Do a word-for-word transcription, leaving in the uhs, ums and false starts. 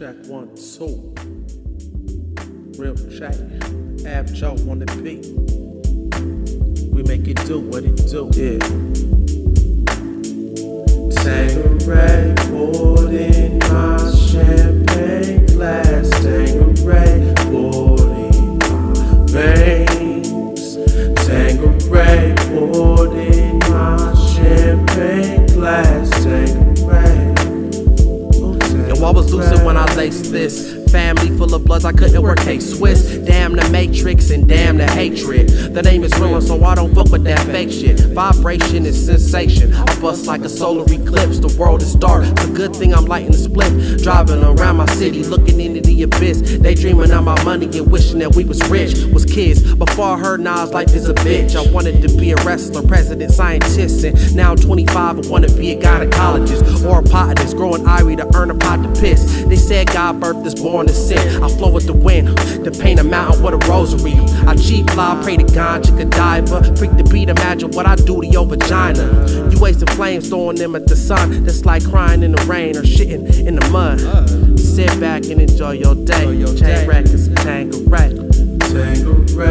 check one, two. Real check. Ab Joe on the beat. We make it do what it do. Yeah. Tanqueray poured in my champagne glass. Tanqueray poured in my veins. Tanqueray poured in my champagne glass. Tanqueray. Yo, I was lucid when I laced this. Family full of bloods, I couldn't work K-Swiss. Damn the Matrix and damn the hatred. The name is ruined, so I don't fuck with that fake shit. Vibration is sensation. I bust like a solar eclipse. The world is dark, it's a good thing I'm lighting the split. Driving around my city, looking into the abyss. Daydreaming on my money and wishing that we was rich. Was kids, before I heard Nas, life is a bitch. I wanted to be a wrestler, president, scientist. And now I'm twenty-five, I wanna be a gynecologist. Or a botanist, growing ivy to earn a pot to piss. They said God birthed this boy. I flow with the wind, to paint a mountain with a rosary. I cheat, fly, pray to God, Chickadiva. Freak the beat, imagine what I do to your vagina. You wasting flames, throwing them at the sun. That's like crying in the rain or shitting in the mud. Sit back and enjoy your day. Chain rack is Tanqueray. Tanqueray.